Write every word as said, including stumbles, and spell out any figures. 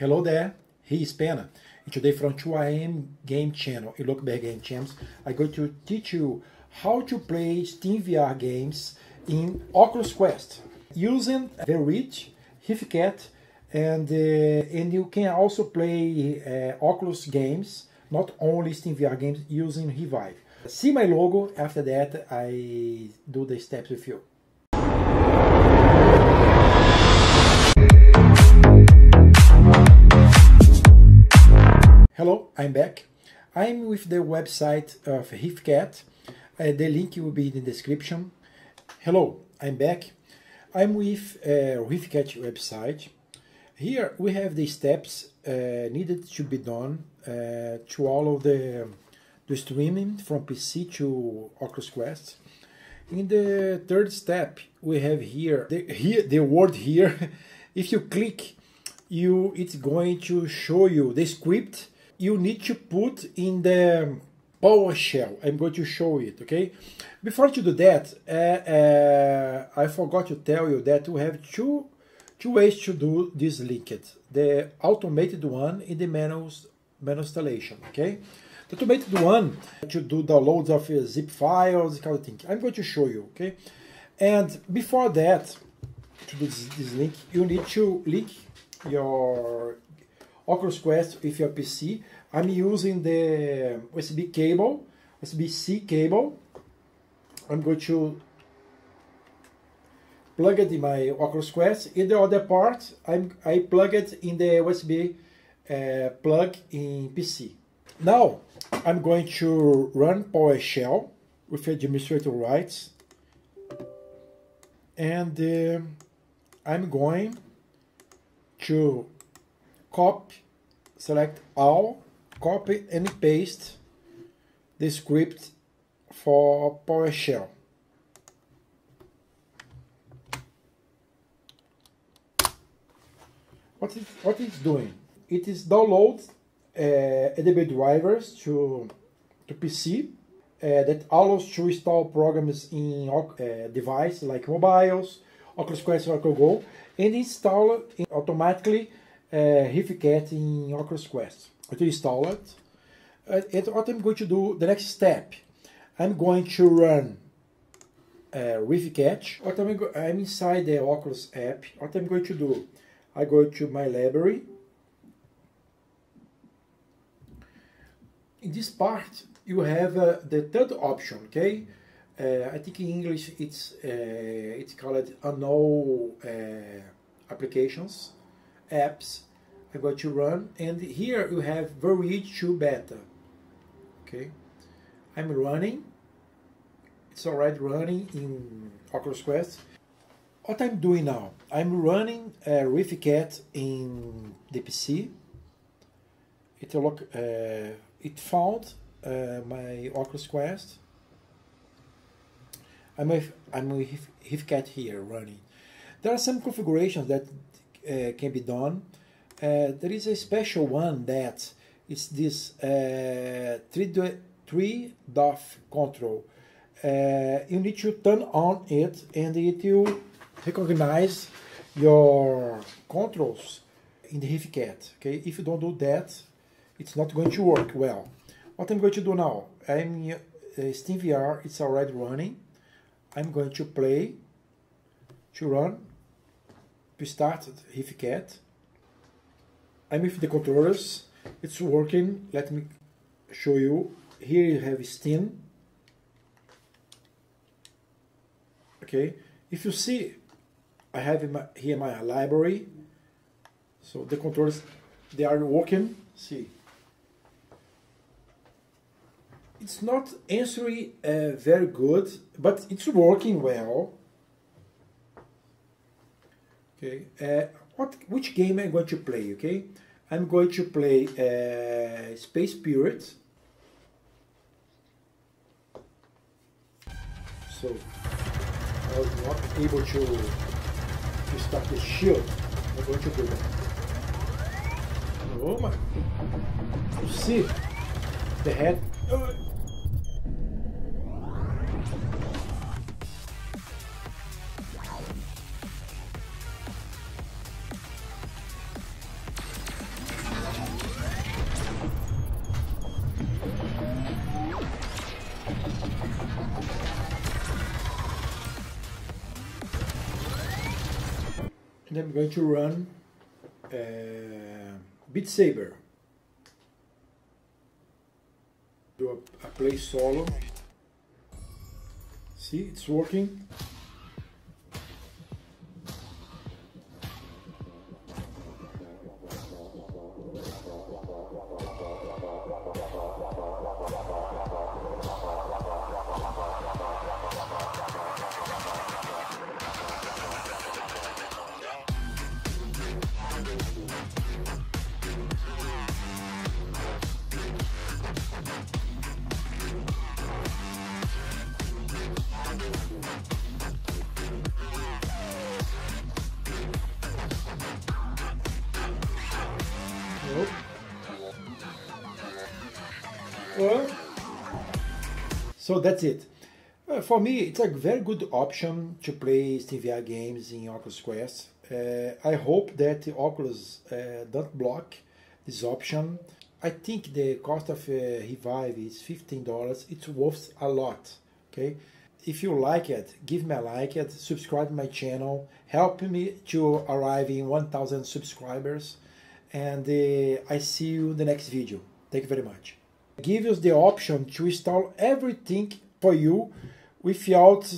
Hello there, here's Pena, and today from two R M Game Channel, and Lookberg Game Champs, I'm going to teach you how to play SteamVR games in Oculus Quest using the Reach, RiftCat, and, uh, and you can also play uh, Oculus games, not only SteamVR games, using Revive. See my logo, after that I do the steps with you. Hello, I'm back. I'm with the website of RiftCat. Uh, the link will be in the description. Hello, I'm back. I'm with uh, RiftCat website. Here we have the steps uh, needed to be done uh, to all of the, the streaming from P C to Oculus Quest. In the third step, we have here the, here, the word here. If you click, you it's going to show you the script you need to put in the PowerShell. I'm going to show it, okay? Before to do that, uh, uh, I forgot to tell you that we have two, two ways to do this linkage. The automated one in the manual, manual installation, okay? The automated one to do downloads of uh, zip files, kind of thing. I'm going to show you, okay? And before that, to do this, this link, you need to link your Oculus Quest with your P C. I'm using the U S B cable, U S B C cable. I'm going to plug it in my Oculus Quest. In the other part, I'm, I plug it in the U S B uh, plug in P C. Now, I'm going to run PowerShell with administrator rights. And uh, I'm going to copy, select all, copy and paste the script for PowerShell. What is what it's doing? It is download uh, A D B drivers to to P C uh, that allows to install programs in uh, device like mobiles, Oculus Quest, Oculus Go, and install it automatically. Uh, RiftCat in Oculus Quest. I to install it. Uh, and what I'm going to do, the next step, I'm going to run uh, RiftCat. What I'm, go I'm inside the Oculus app. What I'm going to do, I go to my library. In this part, you have uh, the third option. Okay, uh, I think in English it's uh, it's called unknown uh, applications. Apps I'm going to run, and here you have V R two beta. Okay, I'm running, it's already running in Oculus Quest. What I'm doing now, I'm running uh, RiftCat in the P C. It, look, uh, it found uh, my Oculus Quest. I'm with, I'm with RiftCat here running. There are some configurations that Uh, can be done. Uh, there is a special one that is this uh, three dot control. Uh, you need to turn on it, and it will recognize your controls in the RiftCat. Okay, if you don't do that, it's not going to work well. What I'm going to do now, I'm uh, SteamVR. It's already running. I'm going to play to run. We started RiftCat. I'm with the controllers. It's working. Let me show you. Here you have Steam. Okay. If you see, I have in my, here my library. So the controllers, they are working. See. It's not answering uh, very good, but it's working well. Okay, uh, what, which game I'm going to play, okay? I'm going to play uh, Space Spirits. So, I was not able to, to start the shield. I'm going to do that. Oh my. You see, the head. Uh, and I'm going to run uh, Beat Saber. Do a, a play solo. See, it's working. So that's it. Uh, for me, it's a very good option to play SteamVR games in Oculus Quest. Uh, I hope that Oculus uh, don't block this option. I think the cost of uh, Revive is fifteen dollars. It's worth a lot. Okay. If you like it, give me a like it. Subscribe to my channel. Help me to arrive in one thousand subscribers. And uh, I see you in the next video. Thank you very much. Gives us the option to install everything for you without